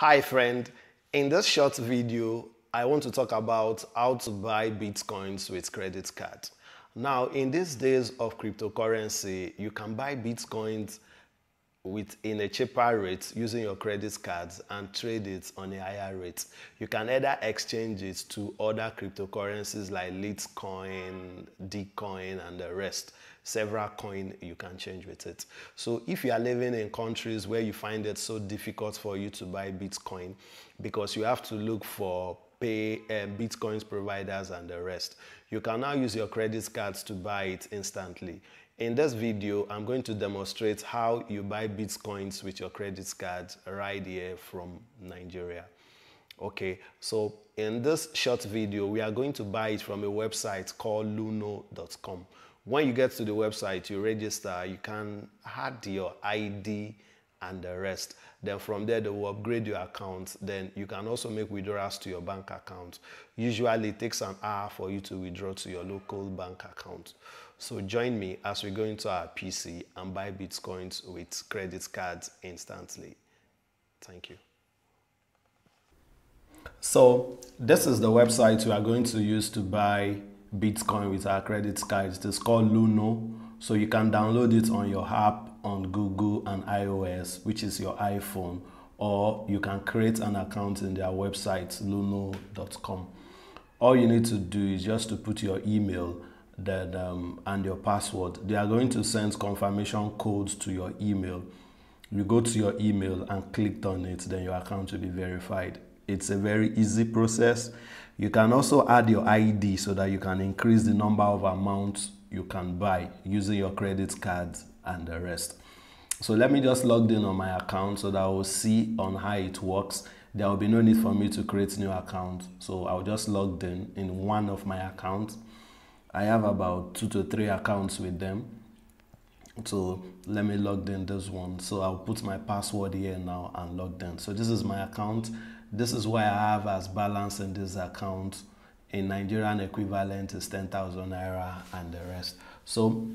Hi friend, in this short video, I want to talk about how to buy Bitcoins with credit card. Now, in these days of cryptocurrency, you can buy Bitcoins in a cheaper rate using your credit cards and trade it on a higher rate. You can either exchange it to other cryptocurrencies like Litecoin, Dcoin and the rest. Several coin you can change with it. So if you are living in countries where you find it so difficult for you to buy Bitcoin because you have to look for Bitcoins providers and the rest, you can now use your credit cards to buy it instantly. In this video, I'm going to demonstrate how you buy Bitcoins with your credit card right here from Nigeria. Okay, so in this short video, we are going to buy it from a website called luno.com. When you get to the website, you register, you can add your ID and the rest. Then from there, they will upgrade your account. Then you can also make withdrawals to your bank account. Usually it takes an hour for you to withdraw to your local bank account. So join me as we go into our PC and buy Bitcoins with credit cards instantly. Thank you. So this is the website we are going to use to buy Bitcoin with our credit cards. It's called Luno. So you can download it on your app on Google and iOS, which is your iPhone, or you can create an account in their website, luno.com. All you need to do is just to put your email and your password. They are going to send confirmation codes to your email. You go to your email and clicked on it, then your account will be verified. It's a very easy process. You can also add your ID so that you can increase the number of amounts you can buy using your credit cards and the rest. So let me just log in on my account so that I will see on how it works. There will be no need for me to create a new account. So I'll just log in one of my accounts. I have about 2 to 3 accounts with them. So let me log in this one. So I'll put my password here now and log in. So this is my account. This is what I have as balance in this account. In Nigerian equivalent is 10,000 Naira and the rest. So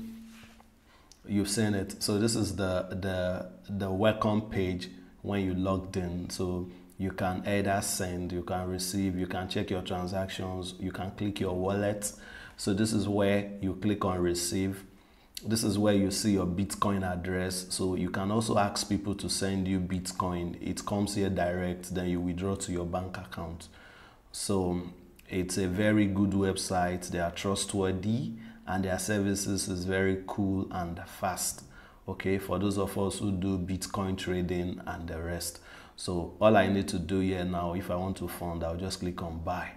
you've seen it. So this is the welcome page when you logged in. So you can either send, you can receive, you can check your transactions, you can click your wallet. So this is where you click on receive. This is where you see your Bitcoin address. So you can also ask people to send you Bitcoin. It comes here direct, then you withdraw to your bank account. So it's a very good website. They are trustworthy and their services is very cool and fast. Okay, for those of us who do Bitcoin trading and the rest. So all I need to do here now, if I want to fund, I'll just click on buy.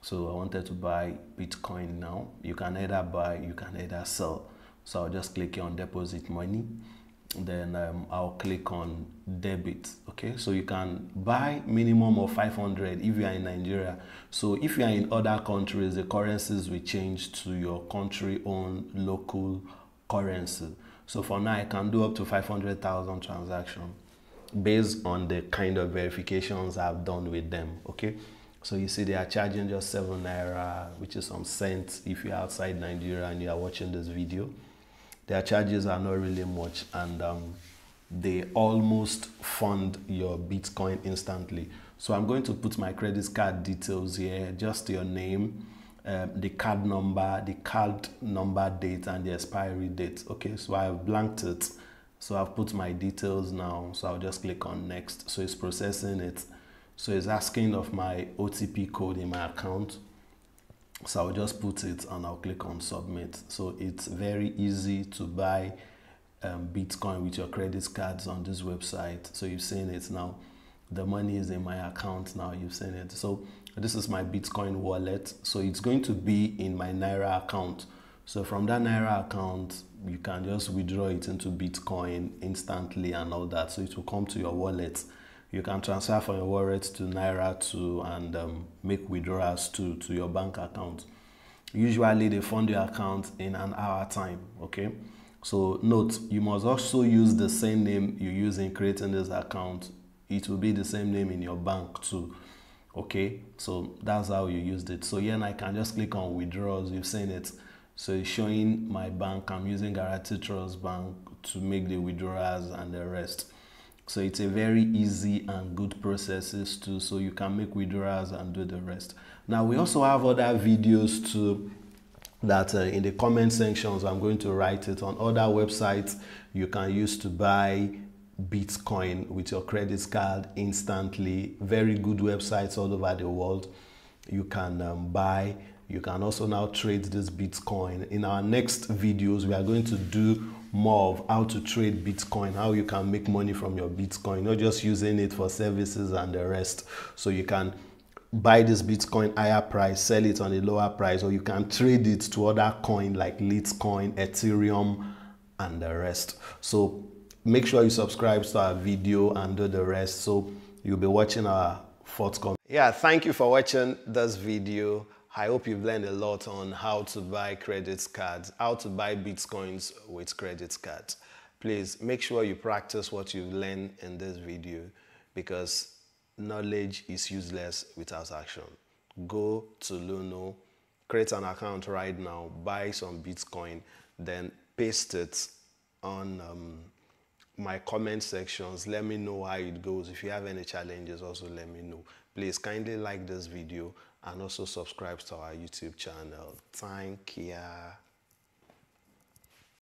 So I wanted to buy Bitcoin now. You can either buy, you can either sell. So I'll just click on deposit money. Then I'll click on debit. Okay, so you can buy minimum of 500 if you are in Nigeria. So if you are in other countries, the currencies will change to your country own local currency. So for now, I can do up to 500,000 transactions based on the kind of verifications I've done with them. Okay. So you see they are charging just 7 naira, which is some cents if you're outside Nigeria and you are watching this video. Their charges are not really much and they almost fund your Bitcoin instantly. So I'm going to put my credit card details here, just your name, the card number date and the expiry date. Okay, so I've blanked it. So I've put my details now. So I'll just click on next. So it's processing it. So it's asking of my OTP code in my account. So I'll just put it and I'll click on submit. So it's very easy to buy Bitcoin with your credit cards on this website. So you've seen it now. The money is in my account now. You've seen it. So this is my Bitcoin wallet. So it's going to be in my Naira account. So from that Naira account, you can just withdraw it into Bitcoin instantly and all that. So it will come to your wallet. You can transfer from your wallet to Naira to and make withdrawals to your bank account. Usually they fund your account in an hour time. Okay, so note, you must also use the same name you use in creating this account. It will be the same name in your bank too. Okay, so that's how you used it. So here I can just click on withdrawals. You've seen it. So it's showing my bank. I'm using Garanti Trust Bank to make the withdrawals and the rest. So it's a very easy and good processes too, so you can make withdrawals and do the rest. Now we also have other videos too that in the comment sections I'm going to write it on other websites you can use to buy Bitcoin with your credit card instantly. Very good websites all over the world. You can buy. You can also now trade this Bitcoin. In our next videos, we are going to do more of how to trade Bitcoin, how you can make money from your Bitcoin, not just using it for services and the rest. So you can buy this Bitcoin higher price, sell it on a lower price, or you can trade it to other coin like Litecoin, Ethereum, and the rest. So make sure you subscribe to our video and do the rest. So you'll be watching our forthcoming. Yeah, thank you for watching this video. I hope you've learned a lot on how to buy credit cards, how to buy Bitcoins with credit cards. Please make sure you practice what you've learned in this video, because knowledge is useless without action. Go to Luno, create an account right now, buy some Bitcoin, then paste it on my comment sections. Let me know how it goes. If you have any challenges, also let me know. Please kindly like this video and also subscribe to our YouTube channel. Thank you.